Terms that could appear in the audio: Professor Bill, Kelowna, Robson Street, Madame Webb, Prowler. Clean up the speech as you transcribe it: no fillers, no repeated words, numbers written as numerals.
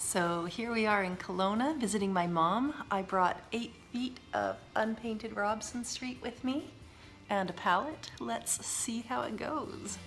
So here we are in Kelowna visiting my mom. I brought 8 feet of unpainted Robson Street with me and a palette. Let's see how it goes.